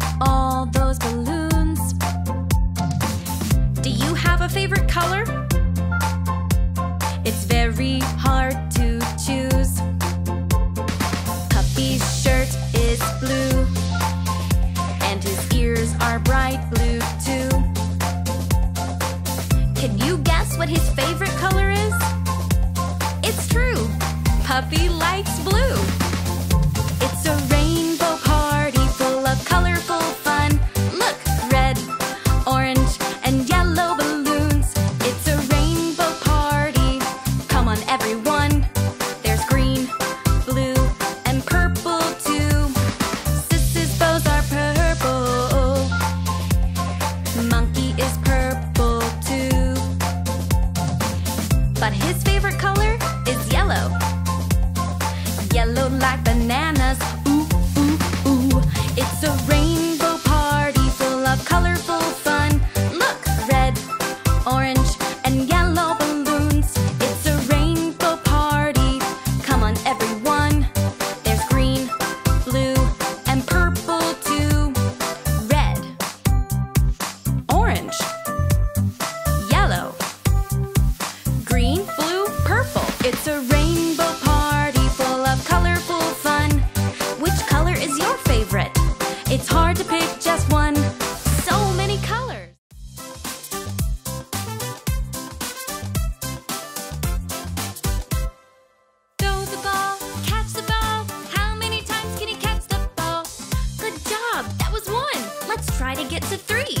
at all those balloons. Do you have a favorite color? It's very hard to choose. Puppy's shirt is blue, and his ears are bright blue too. Can you guess what his favorite color is? It's true! Puppy likes blue! It's a rainbow party full of colorful fun. Look! Red, orange, and yellow balloons. It's a rainbow party. Come on, everyone. There's green, blue, and purple too. Sis's bows are purple. Monkey is purple too. But his favorite color is yellow. Yellow like bananas, ooh, ooh, ooh. It's a rainbow party full of colorful fun. Look, red, orange, and yellow balloons. It's a rainbow party. Come on, everyone. There's green, blue, and purple too. Red, orange, yellow, green, blue, purple. It's a rainbow party full of colorful fun. Which color is your favorite? It's hard to pick just one. So many colors. Throw the ball, catch the ball. How many times can you catch the ball? Good job, that was one. Let's try to get to three.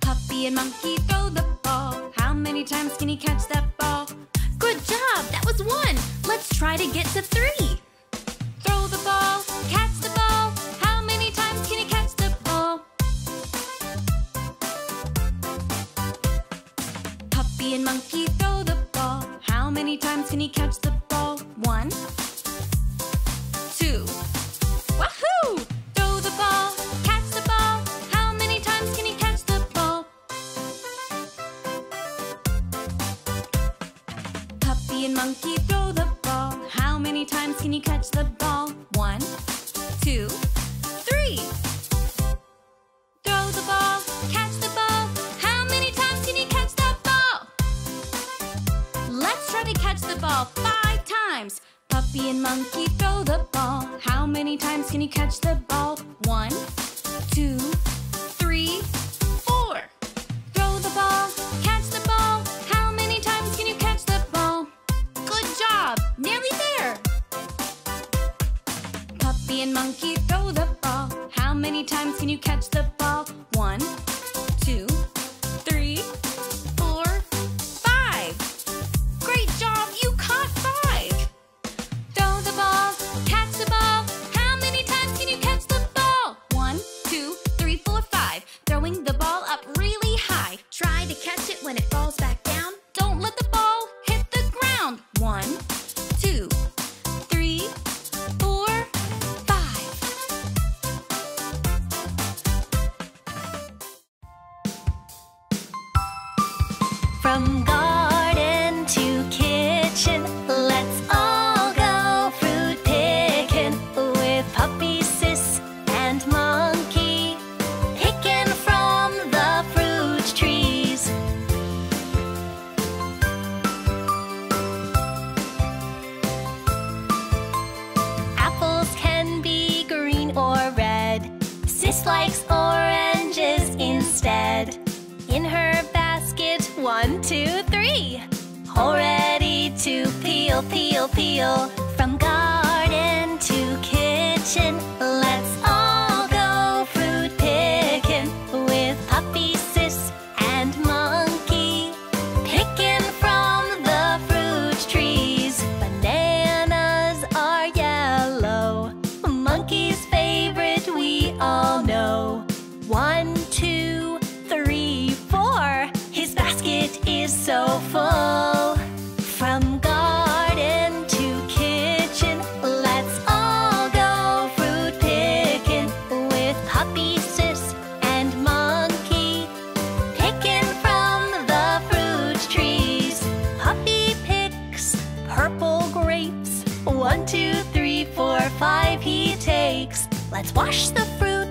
Puppy and monkey throw the ball. How many times can you catch that ball? Good job! That was one! Let's try to get to three! Throw the ball, catch the ball. How many times can you catch the ball? Puppy and monkey throw the ball. How many times can you catch the ball? 1, 2. Wahoo! Throw the ball, catch the ball. How many times can you catch the ball? Puppy and monkey throw the ball. How many times can you catch the ball? 1, 2, 3. Throw the ball, catch the ball. How many times can you catch the ball? Let's try to catch the ball 5 times. Puppy and monkey throw the ball. How many times can you catch the ball? 1, 2, 3, 4. Throw the ball, catch the ball. How many times can you catch the ball? Good job! Nearly there! Puppy and monkey throw the ball. How many times can you catch the ball? 1, 2, 3, 4, 5. Great job! You caught 5! Throw the ball, catch the ball. How many times can you catch the ball? 1, 2, 3, 4, 5. Throwing the ball up really high. Try to catch it when it falls back down. Don't let the ball hit the ground. 1, 2, 3, 4, 5. From garden to kitchen, let's all go fruit picking with Puppy, Sis, and Monkey. Picking from the fruit trees. Apples can be green or red. Sis likes oranges instead. In her basket, 1, 2, 3. All ready to peel, peel, peel. From garden to kitchen, let's all go fruit picking with Puppy, Sis, and Monkey. Picking from the fruit trees. Bananas are yellow. Monkey's favorite we all know. 1, 2, 3, 4. His basket is so full. From garden to kitchen, let's all go fruit picking with Puppy, Sis, and Monkey. Picking from the fruit trees. Puppy picks purple grapes. 1, 2, 3, 4, 5 he takes. Let's wash the fruit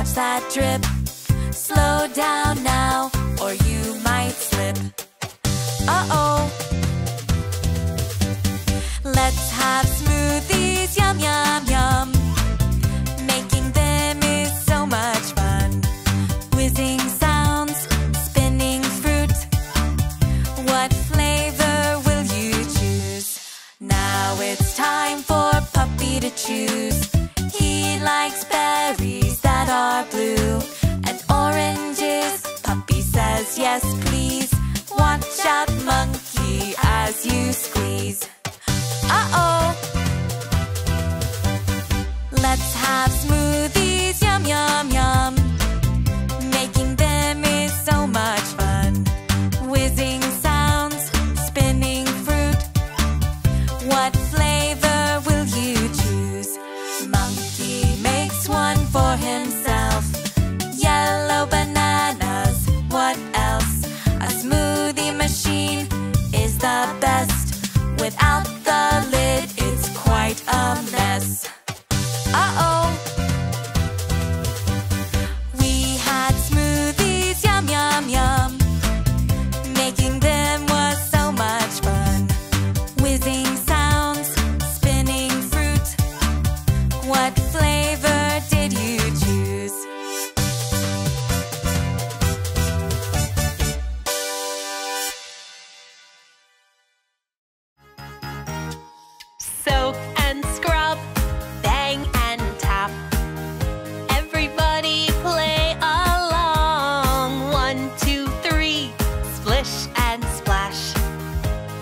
watch that drip. Slow down now, or you might slip. Uh-oh. Let's have smoothies, yum, yum, yum. Making them is so much fun. Whizzing sounds, spinning fruit. What flavor will you choose? Now it's time for Puppy to choose. He likes berries that are blue and oranges. Puppy says yes, please. Watch out, monkey, as you squeeze. Uh-oh. Let's have smoothies, yum, yum, yum. Making them is so much fun. Whizzing sounds, spinning fruit. What flavor will you choose? Monkey makes one for himself. Yellow bananas, what else? A smoothie machine is the best. Without the lid, it's quite a mess. Uh-oh. We had smoothies, yum, yum, yum. Making them was so much fun. Whizzing sounds, spinning fruit. What flavor did you choose? Soak and scrub, bang and tap. Everybody play along. 1, 2, 3, splish and splash.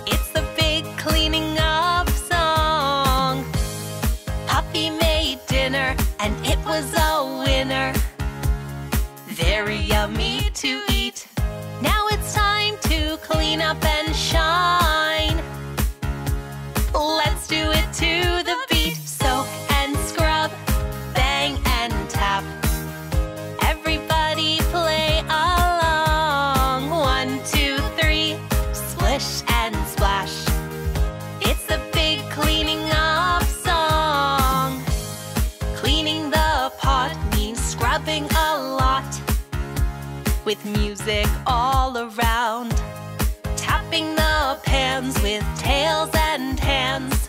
It's the big cleaning up song. Puppy made dinner and it was a winner. Very yummy to eat. Now it's time to clean up and shine. Let's do it to the beat. Soak and scrub, bang and tap. Everybody play along. 1, 2, 3, splish and splash. It's the big cleaning up song. Cleaning the pot means scrubbing a lot. With music all around. Tapping the pans with tails and hands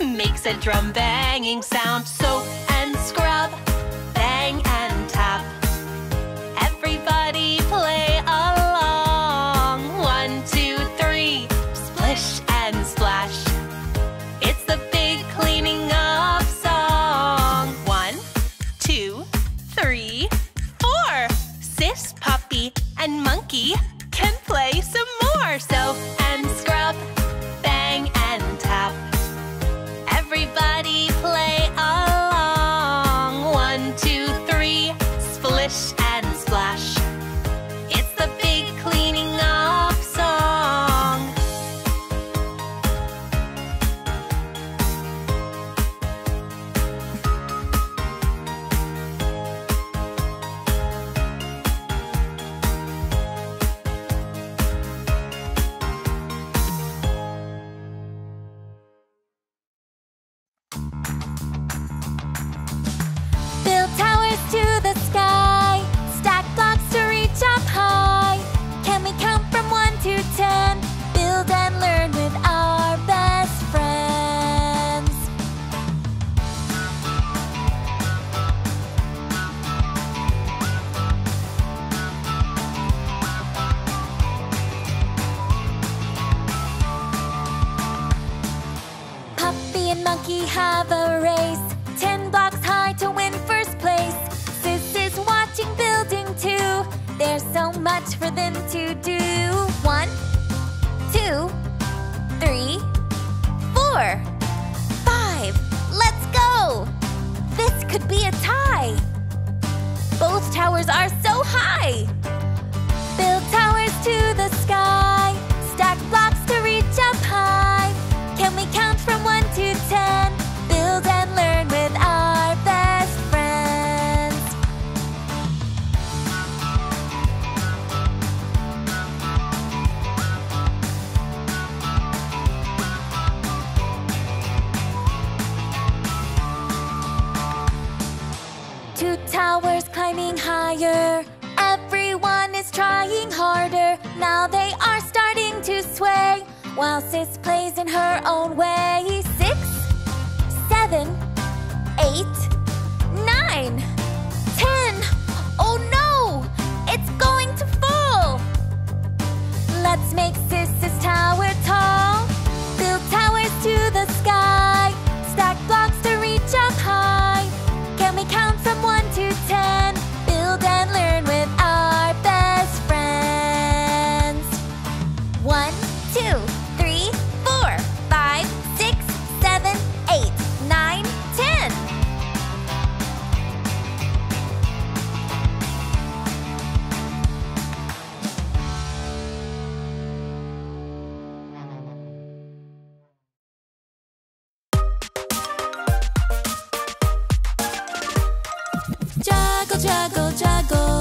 makes a drum banging sound. Soak and scrub, bang and tap. Everybody play along. 1, 2, 3, splish and splash. It's the big cleaning up song. 1, 2, 3, 4. Sis, Puppy, and Monkey can play some more. Soak and scrub, bang and tap. Everybody play along. 1, 2, 3, splish and splash. It's the big cleaning up song. Build towers to the sky, stack blocks to reach up high. Can we count from 1 to 10? Build and learn with our best friends. Puppy and Monkey have a race, 10 blocks high to win first place. Sis is watching building 2. There's so much for them to do. 1, 2, 3, 4, 5. Let's go! This could be a tie. Both towers are so high. Build towers to the sky, stack blocks to reach up high. Can we count from 1 to 10? Build and learn with our best friends. two towers climbing higher. Everyone is trying harder. Now they are starting to sway while Sis plays in her own way. 6, 7, 8, 9, 10. Oh no! It's going to fall! Let's make Sis's tower tall. Build towers to the sky. Stack blocks to reach up high. Can we count from 1 to 10? Build and learn with our best friends. 1, 2, 3, 4, 5, 6, 7, 8, 9, 10. Juggle, juggle, juggle.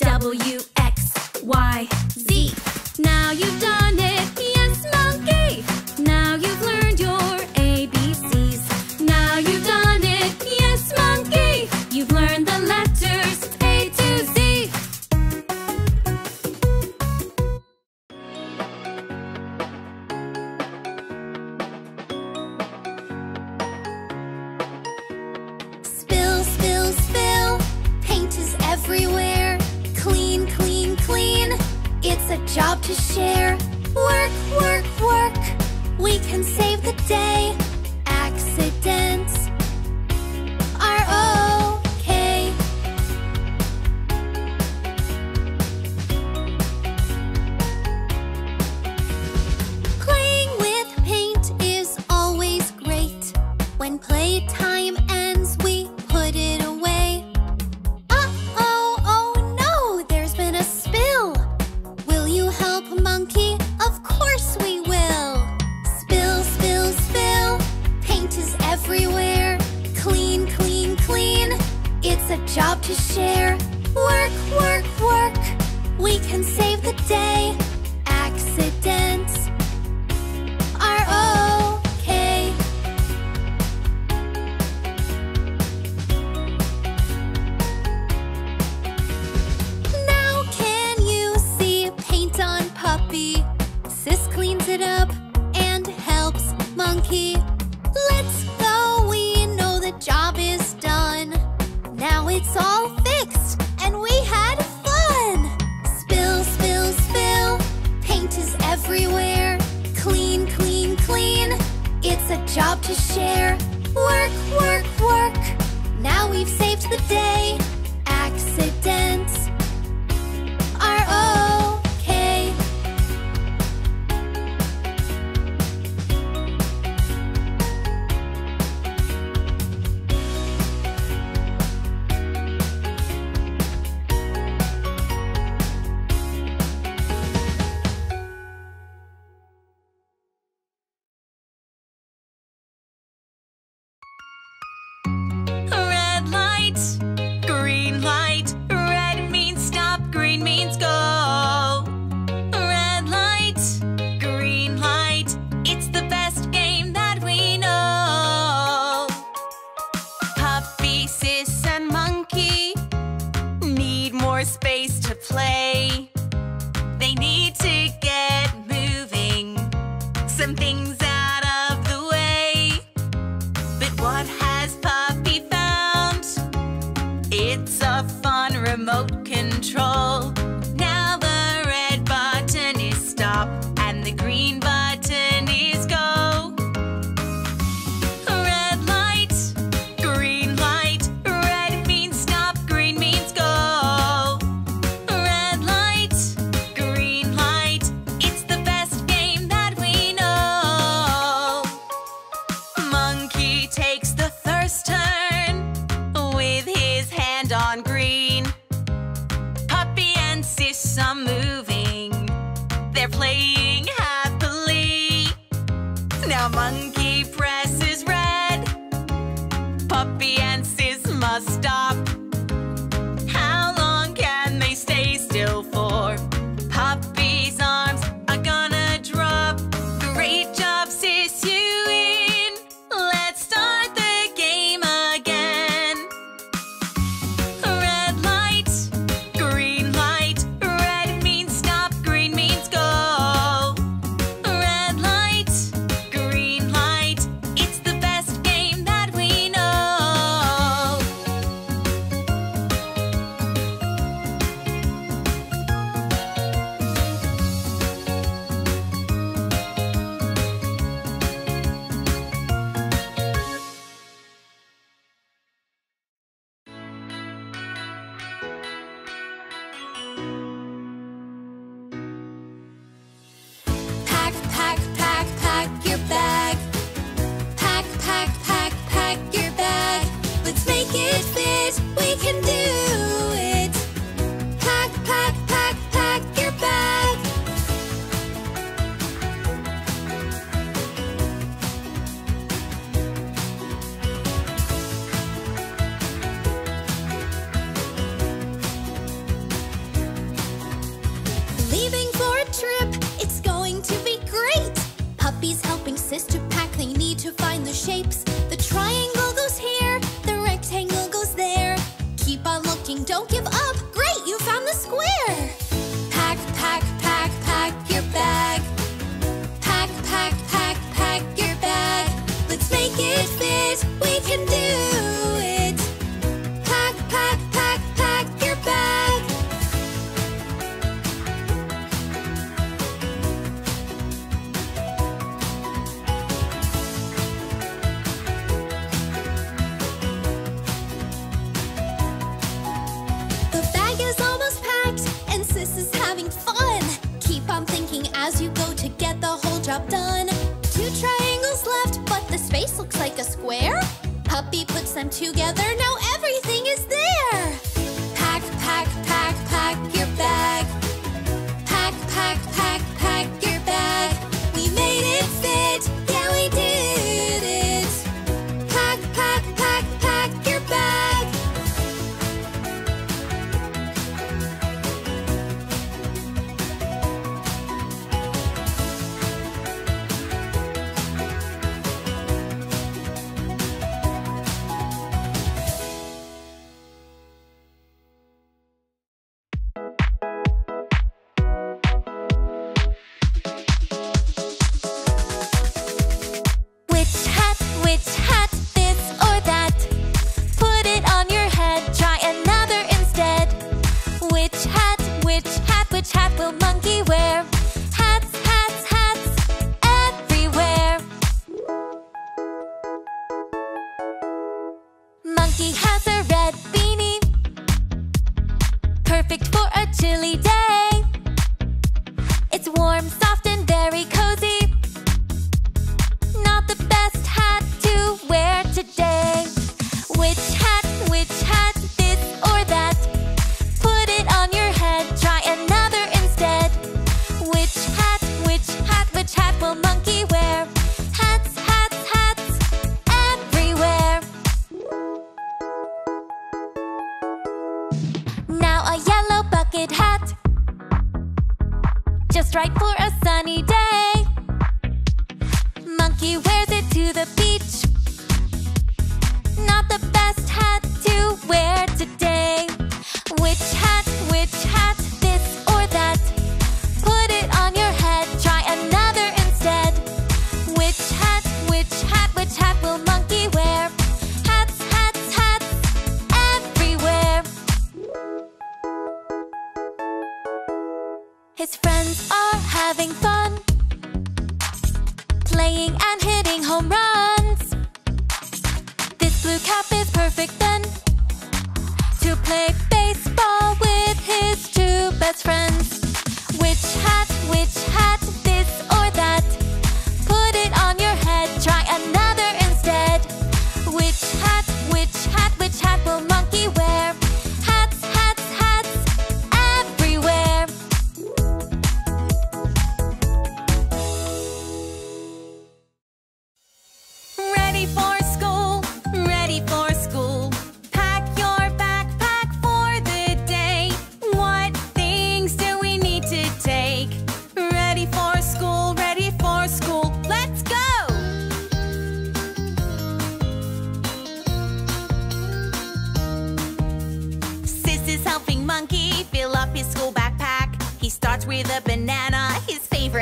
WXYZ. Now you've done it, yes, monkey. Now you've learned your ABCs. Now you've done it, yes, monkey. You've learned the letters A to Z. Spill, spill, spill. Paint is everywhere. Clean, clean, clean. It's a job to share. Work, work, work. We can save the day. Accidents are okay. Playing with paint is always great. When playtime ends, we put it away. Everywhere. Clean, clean, clean. It's a job to share. Work, work, work. We can save the day. Accidents are okay. Now can you see paint on puppy? Sis cleans it up and helps monkey. Let's go, we know the job is done. Now it's all fixed and we had fun. Spill, spill, spill. Paint is everywhere. Clean, clean, clean. It's a job to share. Work, work, work. Now we've saved the day. Accidents are okay. Green light, red means stop, green means go. Red light, green light, it's the best game that we know. Puppy, sis, and monkey need more space to play. They need to get moving, some things out of the way. But what has Puppy found? It's a fun remote control. Now the red button is stop and the green button is go. Red light, green light, red means stop, green means go. Red light, green light, it's the monkey presses red. Puppy and Sis must stop. How long can they stay still for? Puppy's arms are gonna drop. Great job, Sis, you win. Let's start the game again. Red light, green light. Red means stop, green means go. Red light, green light. It's the best game that we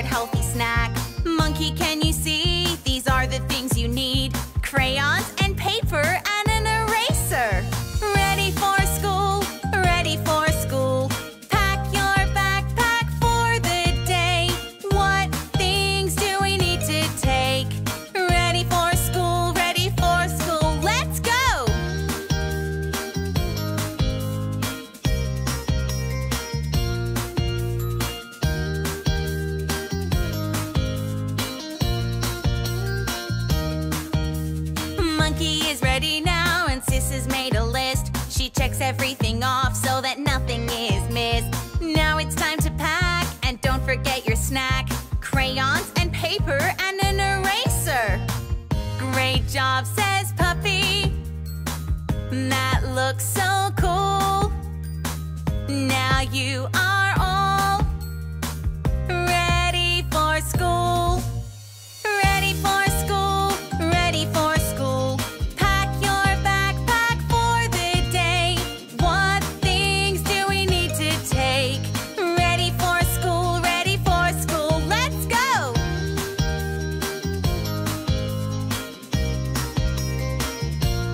healthy snack. Monkey, can you see? These are the things you need. Crayons and paper and an eraser. Ready for school, ready for school. Pack your backpack for the day. What things do we need to take? Ready for school, ready for school. Let's go! Monkey is ready now, and Sis has made a list. She checks everything off so that nothing is missed. Now it's time to pack, and don't forget your snack. Crayons and paper and an eraser. Great job, says Puppy. That looks so cool. Now you are all ready for school. Ready for school, ready for school. Pack your backpack for the day. What things do we need to take? Ready for school, let's go! Puppy and Sis go driving one day, over the hills and far away,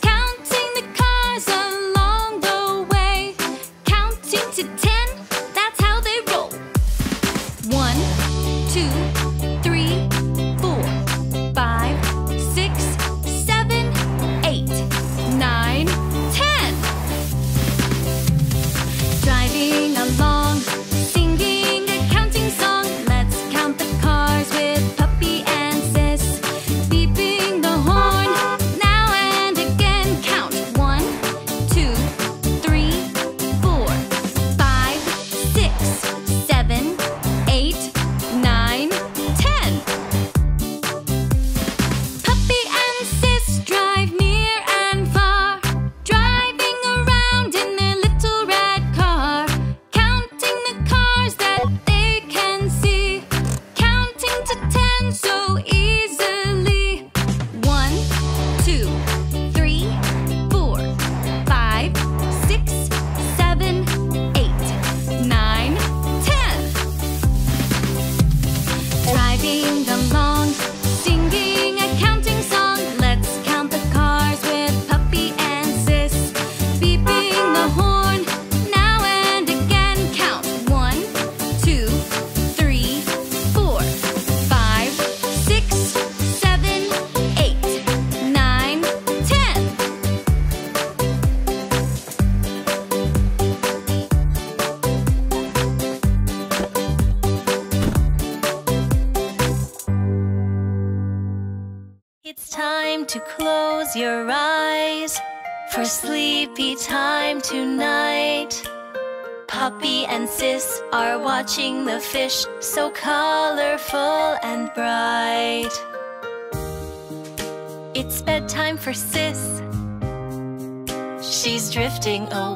counting the cars along the way, counting to 10, that's how they roll. 1, 2, 3, 4, 5, 6, 7, 8, 9, 10. Driving along, singing a counting song. Let's count the cars with Puppy and Sis. Beeping the horn now and again. Count 1, 2, 3, 4, 5, 6, 7, 8, 9, 10. Puppy and Sis drive near and far, driving around in their little red car, counting the cars that they can see, counting to 10 so easily. 1, 2, 3, 4, 5, 6, 7, 8, 9, 10. Driving along, singing a counting song.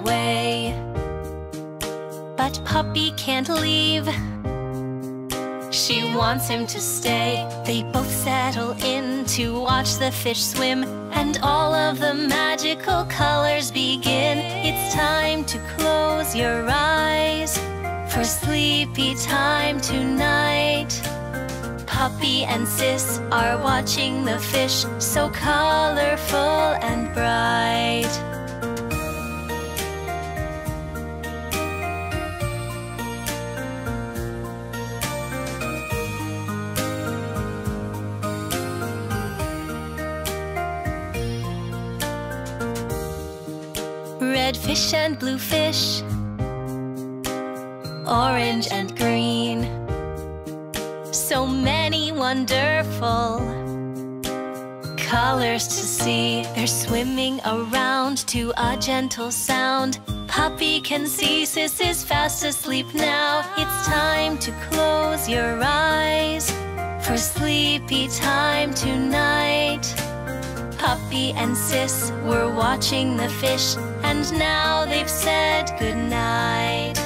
Let's count the cars with Puppy and Sis. Beeping the horn now and again. Count 1, 2, 3, 4, 5, 6, 7, 8, 9, 10. It's time to close your eyes for sleepy time tonight. Puppy and Sis are watching the fish, so colorful and bright. It's bedtime for Sis. She's drifting away, but Puppy can't leave. She wants him to stay. They both settle in to watch the fish swim, and all of the magical colors begin. It's time to close your eyes for sleepy time tonight. Puppy and Sis are watching the fish, so colorful and bright. Red fish and blue fish, orange and green, so many wonderful colors to see. They're swimming around to a gentle sound. Puppy can see Sis is fast asleep now. It's time to close your eyes for sleepy time tonight. Puppy and Sis were watching the fish, and now they've said goodnight.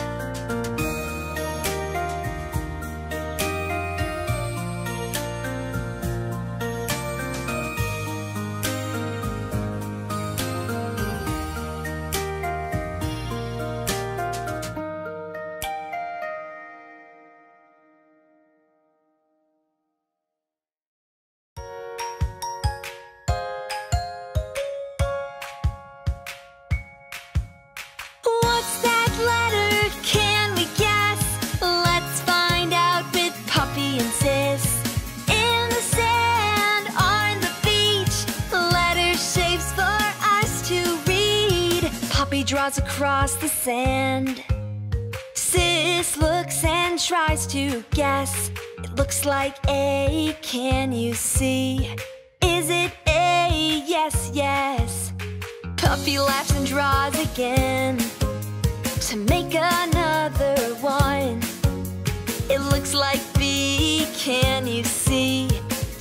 Draws across the sand. Sis looks and tries to guess. It looks like A, can you see? Is it A? Yes, yes. Puppy laughs and draws again to make another one. It looks like B, can you see?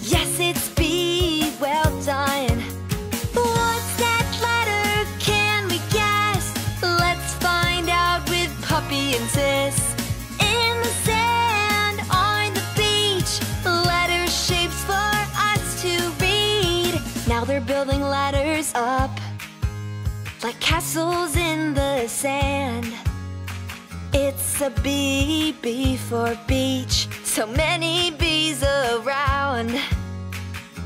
Yes, it's B, well done. What's that letter? Can we guess? Let's find out with Puppy and Sis. In the sand, on the beach, letter shapes for us to read. Now they're building letters up like castles in the sand. It's a B, B for beach, so many B's around.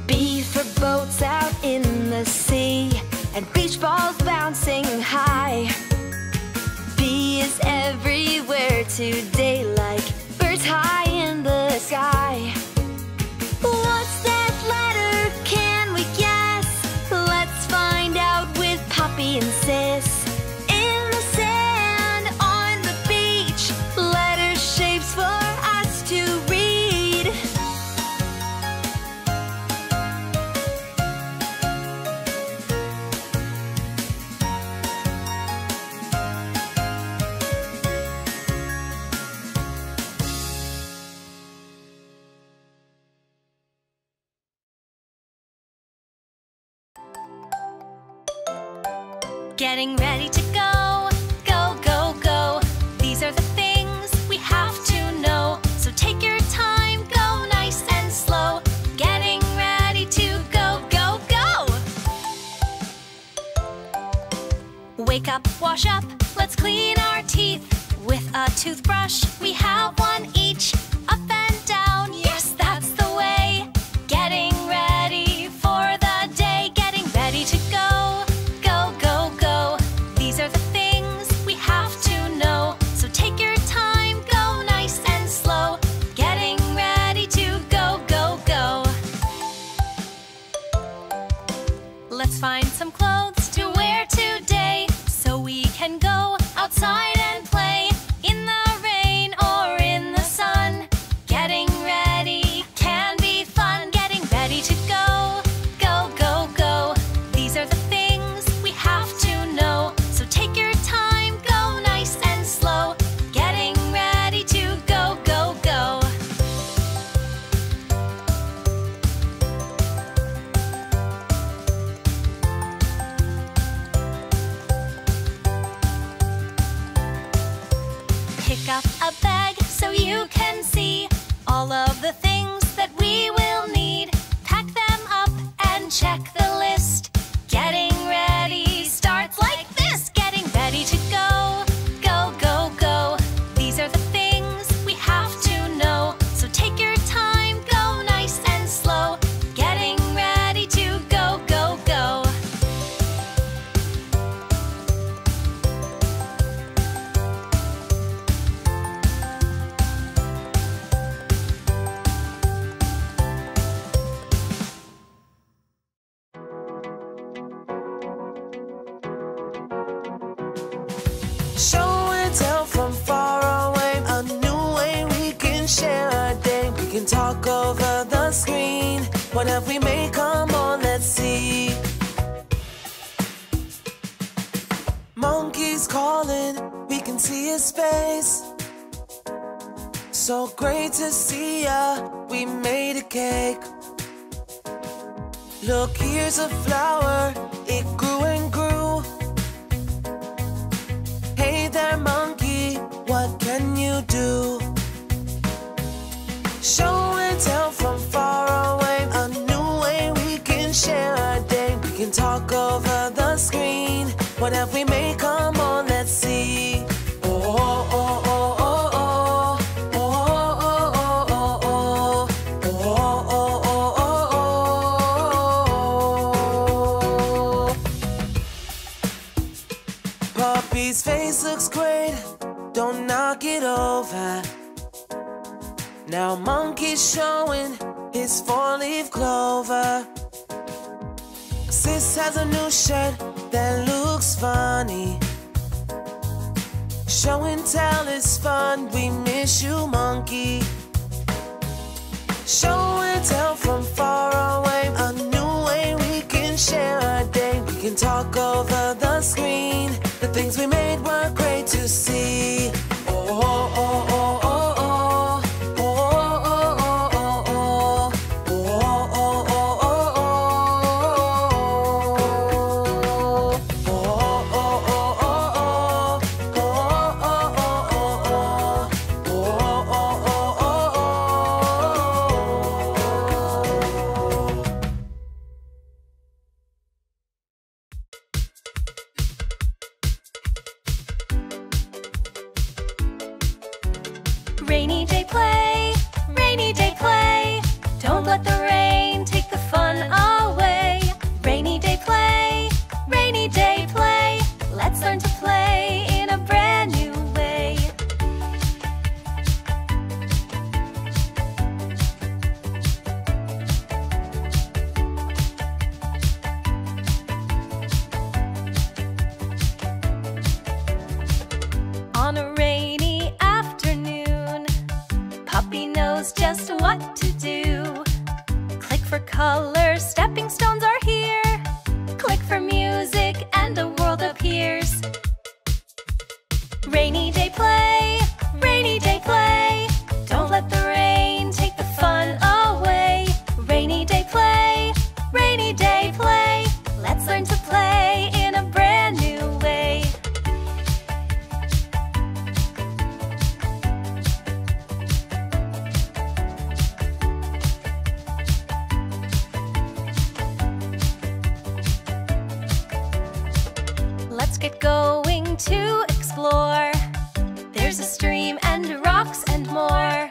B for boats out in the sea, and beach balls bouncing high. B is everywhere today, like birds high in the sky. What's that letter? Can we guess? Let's find out with Puppy and Sis. In the sand, on the beach, letter shapes for us to read. Getting ready to go, go, go, go. These are the things we have to know. So take your time, go nice and slow. Getting ready to go, go, go. Wake up, wash up, let's clean our teeth. With a toothbrush, we have one each. Up and down, yes, that's the way. Getting ready for the day. Getting ready to go. Find some clothes to wear today, so we can go outside and play in the rain or in the sun. Getting ready can be fun. Getting ready to go, go, go, go. These are the things we have to know. So take your time, go nice and slow. Getting ready to go, go, go. Pick up a bag so you can see all of the things that we will need. Pack them up and check the list. Getting ready starts like this. Getting ready to go, go, go, go. These are the things we have to know. So take your time, go nice and slow. Getting ready to go, go, go. Show and tell from far away, a new way we can share our day. We can talk over the screen. What have we made? Come on, let's see. Monkeys calling, we can see his face. So great to see ya, we made a cake. Look, here's a flower, it grew and grew. Hey there monkey, what can you do? Show and tell from far away, a new way we can share our day. We can talk over the screen, what have we made? Come on, let's see. Oh, oh, oh, oh, oh. Puppy's face looks great, don't knock it over. Now monkey's showing his four-leaf clover. Sis has a new shirt that looks funny. Show and tell is fun, we miss you monkey. Show and tell from far away, a new way we can share our day. We can talk over the screen, the things we made were great to see. Oh, oh, oh, oh, oh. Rainy day play, rainy day play. Don't let the rain take the fun away. Rainy day play, rainy day play. Let's learn to play in a brand new way. On a rainy Puppy knows just what to do. Click for color, stepping stones are here. Click for music and a world appears. Rainy day play, rainy day play. Don't let the rain take the fun away. Rainy day play, rainy day play. Let's learn to play in a brand new way. Let's get going to explore. There's a stream and rocks and more.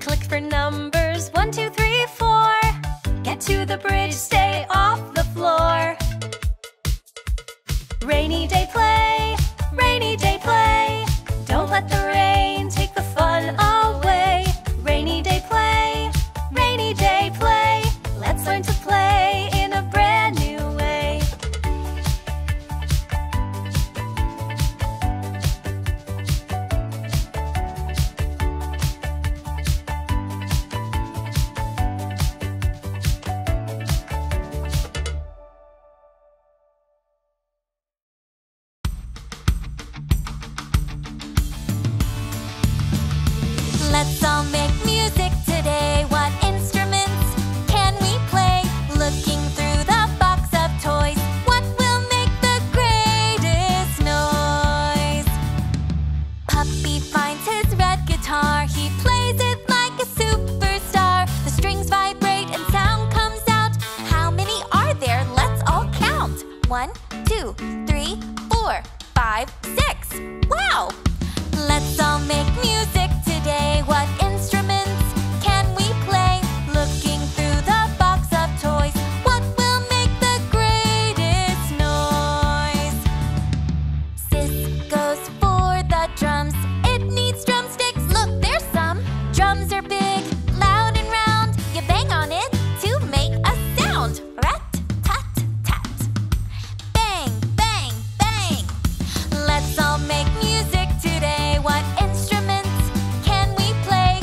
Click for numbers 1, 2, 3, 4. Get to the bridge, stay off the floor. Rainy day play, rainy day play. Don't let the rain take the fun away. Rainy day play, rainy day play. Let's learn to play in a brand new way. Let's all make music today. What instruments can we play? Looking through the box of toys, what will make the greatest noise? Puppy finds his red guitar. He plays it like a superstar. The strings vibrate and sound comes out. How many are there? Let's all count. 1, 2, 3, 4, 5, 6. Wow! Let's all make music today. What instruments can we play? Looking through the box of toys, what will make the greatest noise? Sis goes for the drums. It needs drumsticks. Look, there's some. Drums are big, loud and round. You bang on it to make a sound. Rat, tat, tat. Bang, bang, bang. Let's all make music today. What instruments can we play?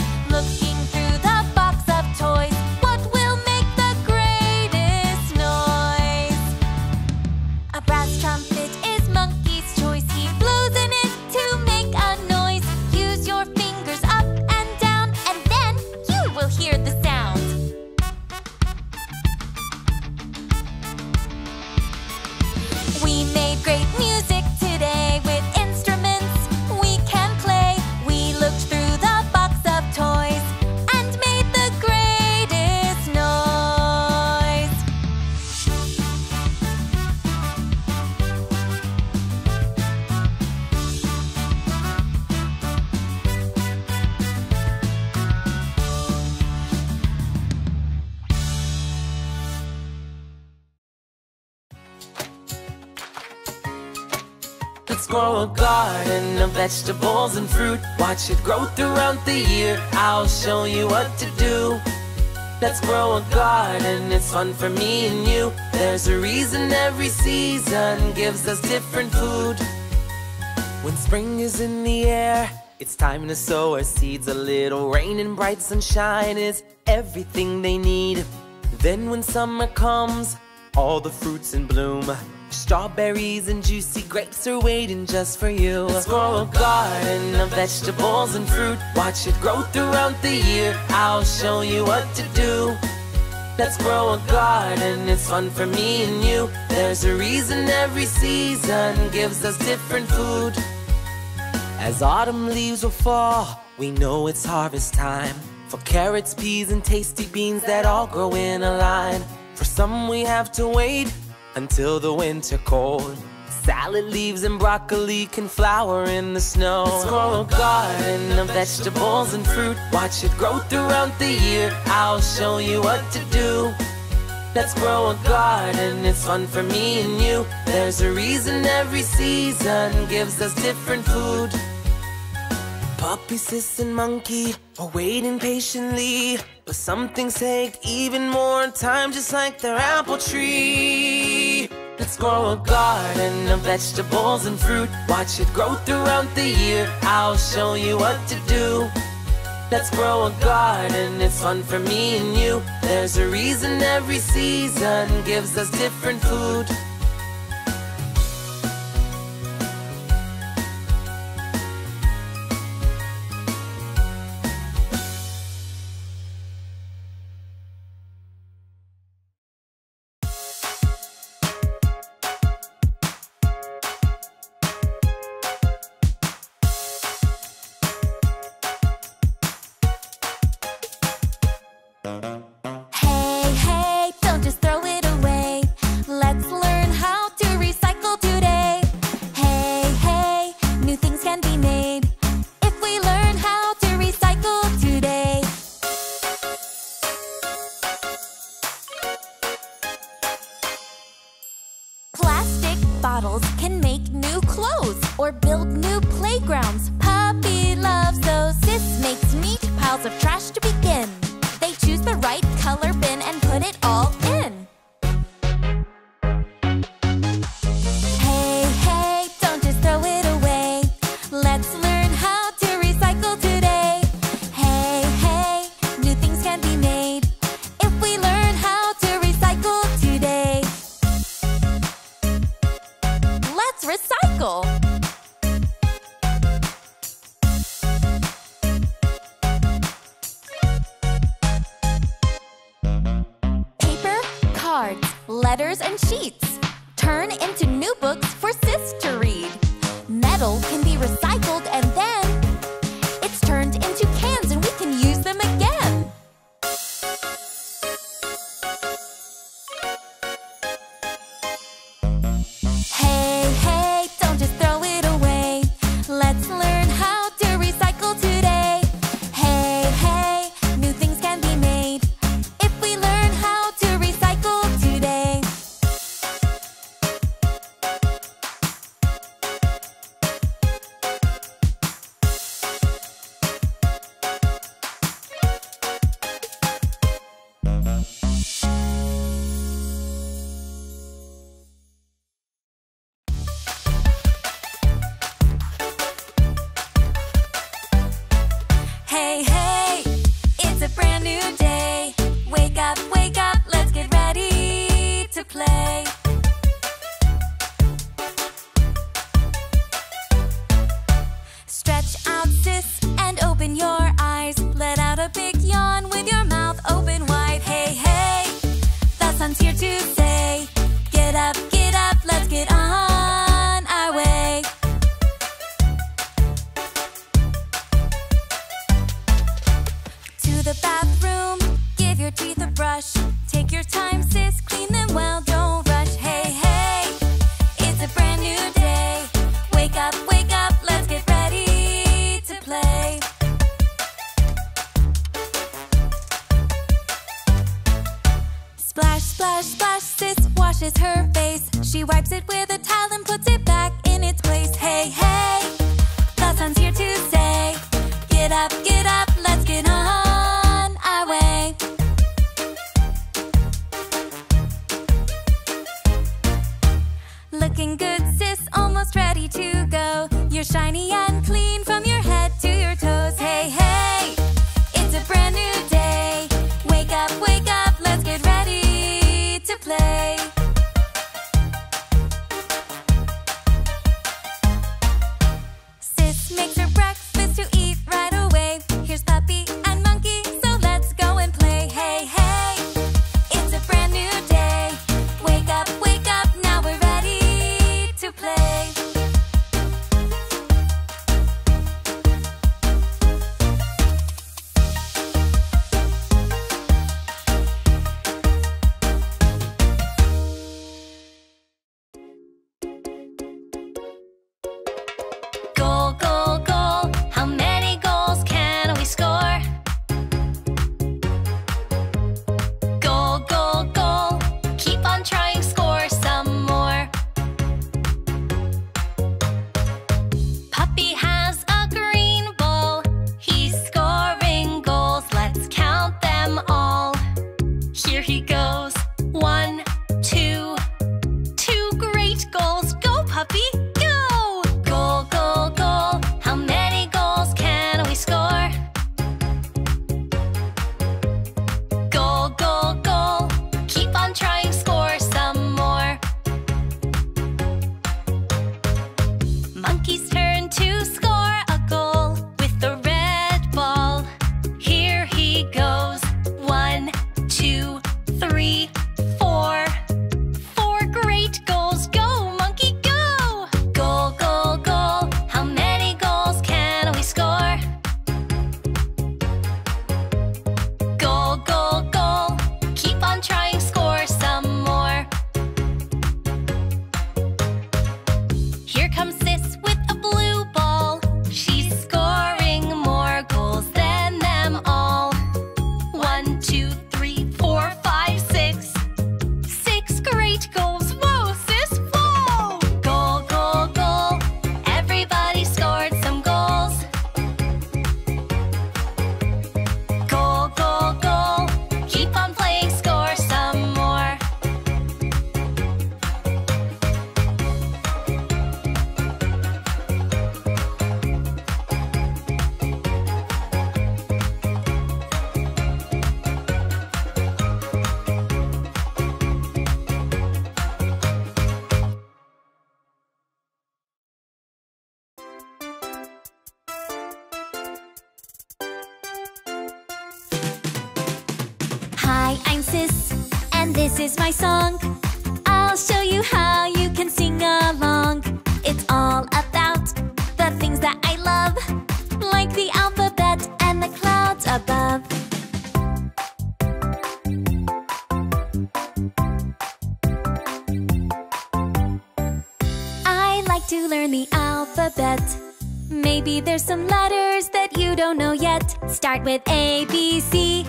could grow a garden of vegetables and fruit. Watch it grow throughout the year. I'll show you what to do. Let's grow a garden, it's fun for me and you. There's a reason every season gives us different food. When spring is in the air, it's time to sow our seeds. A little rain and bright sunshine is everything they need. Then when summer comes, all the fruits in bloom. Strawberries and juicy grapes are waiting just for you. Let's grow a garden of vegetables and fruit. Watch it grow throughout the year. I'll show you what to do. Let's grow a garden, it's fun for me and you. There's a reason every season gives us different food. As autumn leaves will fall, we know it's harvest time. For carrots, peas, and tasty beans that all grow in a line. For some we have to wait until the winter cold. Salad leaves and broccoli can flower in the snow. Let's grow a garden of vegetables and fruit. Watch it grow throughout the year. I'll show you what to do. Let's grow a garden, it's fun for me and you. There's a reason every season gives us different food. Puppy, sis, and monkey are waiting patiently, but some things take even more time, just like their apple tree. Let's grow a garden of vegetables and fruit. Watch it grow throughout the year. I'll show you what to do. Let's grow a garden, it's fun for me and you. There's a reason every season gives us different food. Letters and sheets turn into new books for sis to read. Metal can be recycled and then it's turned into cans and we can use them again. Hey, hey, don't just throw it away. Let's learn how to recycle today. Hey, hey, new things can be made if we learn how to recycle today. Splash, splash, sis washes her face. She wipes it with a towel and puts it back in its place. Hey. looking good, sis, almost ready to go. You're shiny and clean from your head to your toes. Hey, hey, it's a brand new day. Wake up, let's get ready to play. Sis makes her breakfast to eat right away. Here's Puppy and Monkey, so let's go and play. Hey, hey, it's a brand new day. Wake up, now we're ready to play. This is my song. I'll show you how you can sing along. It's all about the things that I love, like the alphabet and the clouds above. I like to learn the alphabet. Maybe there's some letters that you don't know yet. Start with A, B, C,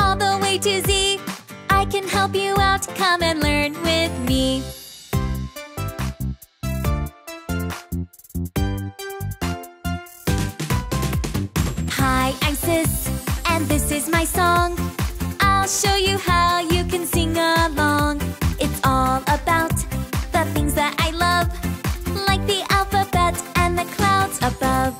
all the way to Z. I can help you out, come and learn with me. Hi, I'm Sis, and this is my song. I'll show you how you can sing along. It's all about the things that I love, like the alphabet and the clouds above.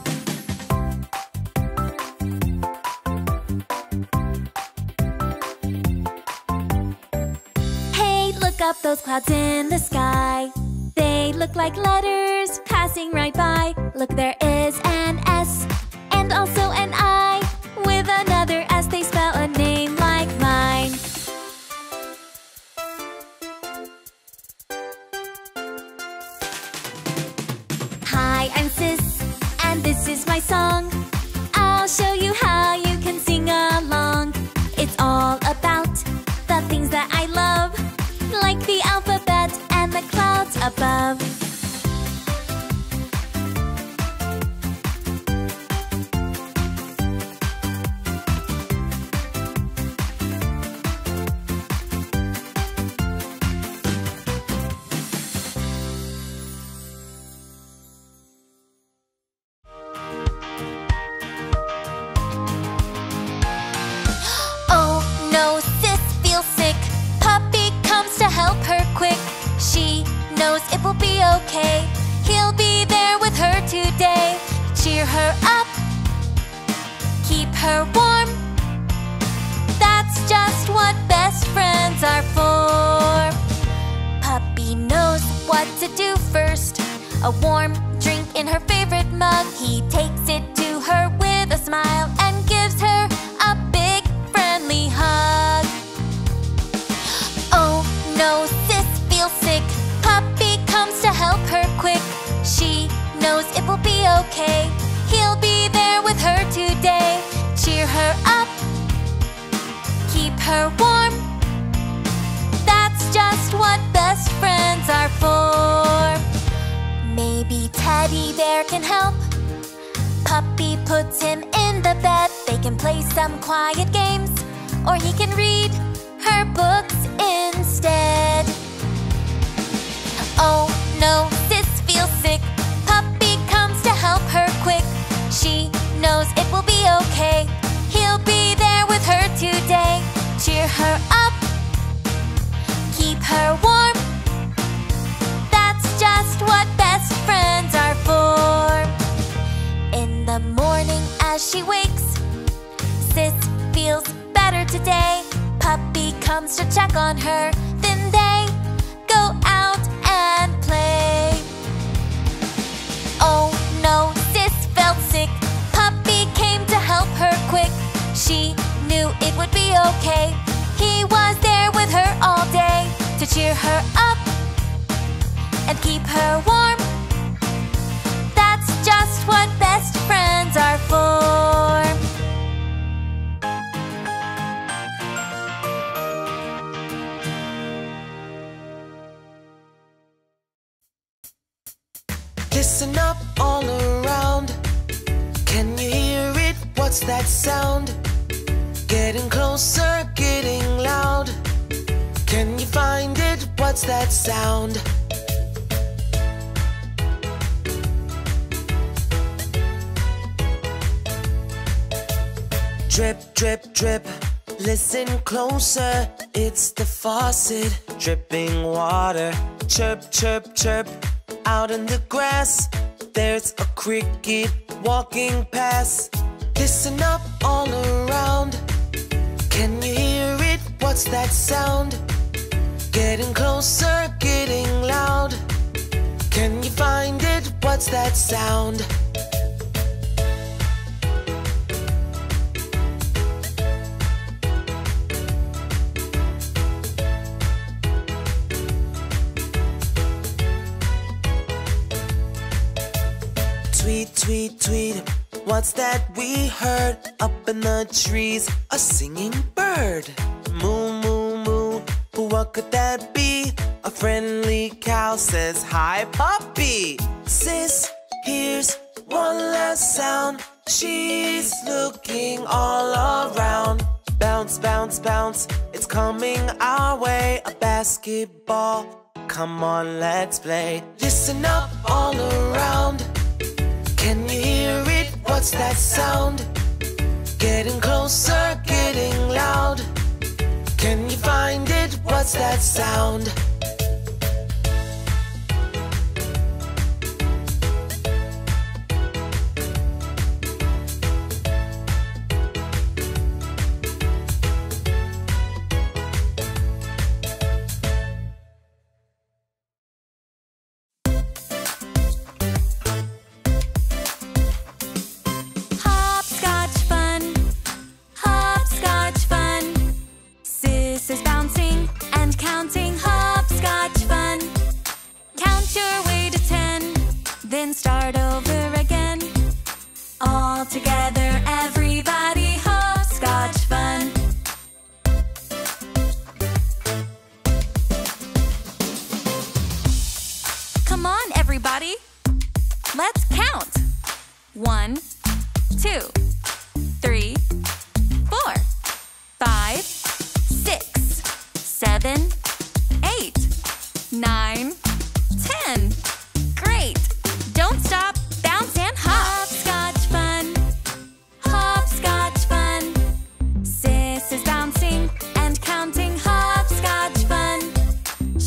Up those clouds in the sky, they look like letters passing right by. Look, there is an S and also an I. With another S they spell a name like mine. Hi, I'm Sis, and this is my song. I'll show you how you can sing along. It's all about the things that I love, like the alphabet and the clouds above. knows it will be okay. He'll be there with her today. Cheer her up, keep her warm. That's just what best friends are for. Puppy knows what to do first. A warm drink in her favorite mug. He takes it to her with a smile and gives her a big friendly hug. Oh no, sis feels sick. Puppy comes to help her quick. She knows it will be okay. He'll be there with her today. Cheer her up, keep her warm. That's just what best friends are for. Maybe Teddy Bear can help. Puppy puts him in the bed. They can play some quiet games, or he can read her books instead. Oh no, sis feels sick. Puppy comes to help her quick. She knows it will be okay. He'll be there with her today. Cheer her up, keep her warm. Just what best friends are for. In the morning as she wakes, sis feels better today. Puppy comes to check on her, then they go out and play. Oh no, sis felt sick. Puppy came to help her quick. She knew it would be okay. He was there with her all day to cheer her up and keep her warm. That's just what best friends are for. Listen up all around. Can you hear it? What's that sound? Getting closer, getting loud. Can you find it? What's that sound? Drip, drip, drip, listen closer. It's the faucet, dripping water. Chirp, chirp, chirp, out in the grass. There's a cricket walking past. Listen up all around. Can you hear it? What's that sound? Getting closer, getting loud. Can you find it? What's that sound? Tweet, tweet, tweet, what's that we heard? Up in the trees, a singing bird. Moo, moo, moo, what could that be? A friendly cow says, hi, puppy. Sis hears one last sound. She's looking all around. Bounce, bounce, bounce, it's coming our way. A basketball, come on, let's play. Listen up all around. Can you hear it? What's that sound? Getting closer, getting loud. Can you find it? What's that sound?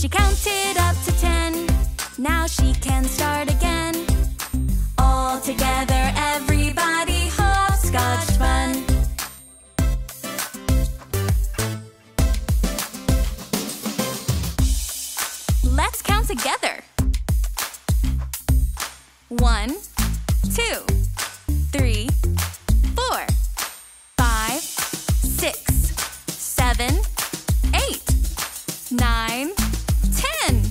She counted up to 10. Now she can start again. All together, everybody, hopscotch fun. Let's count together. 1, 2, 3, 4, 5, 6, 7, 8, 9, 10.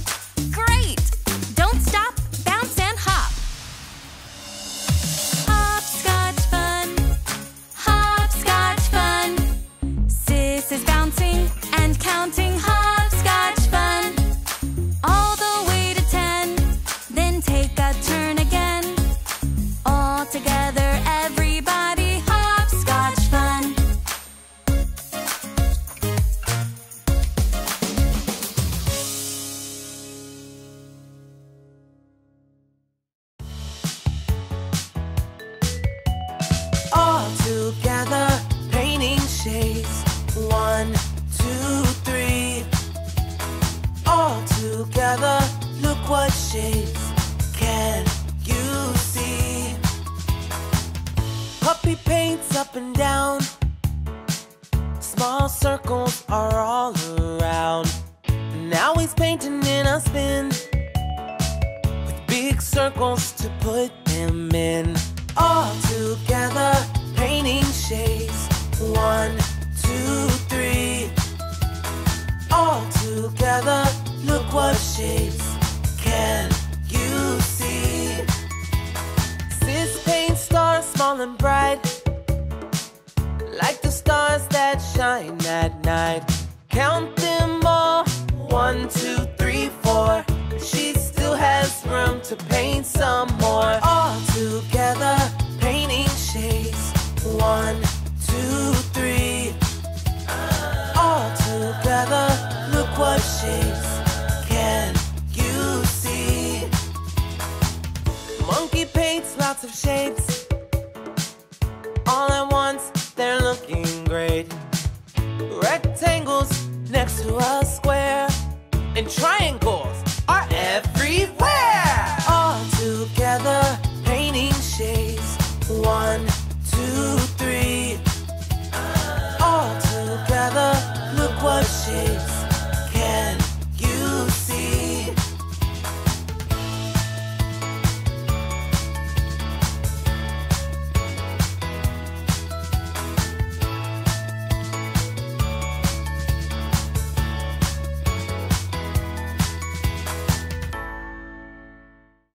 Great! Don't stop, bounce and hop. Hopscotch fun, hopscotch fun. Sis is bouncing and counting hopscotch fun. All the way to 10, then take a turn again. All together, everybody, hopscotch fun. All together, painting shades. 1, 2, 3. All together, look what shades can you see? Puppy paints up and down. Small circles are all around. Now he's painting in a spin, with big circles to put them in. All together, painting shades. 1, 2, 3. All together, look what shades can you see? Sis paints stars small and bright, like the stars that shine at night. Count them all, 1, 2, 3, 4. She still has room to paint some more. All together, painting shades. 1, 2, 3. All together, look what shades can you see? Monkey paints lots of shades. All at once, they're looking great. Rectangles next to a square, and triangles are everywhere.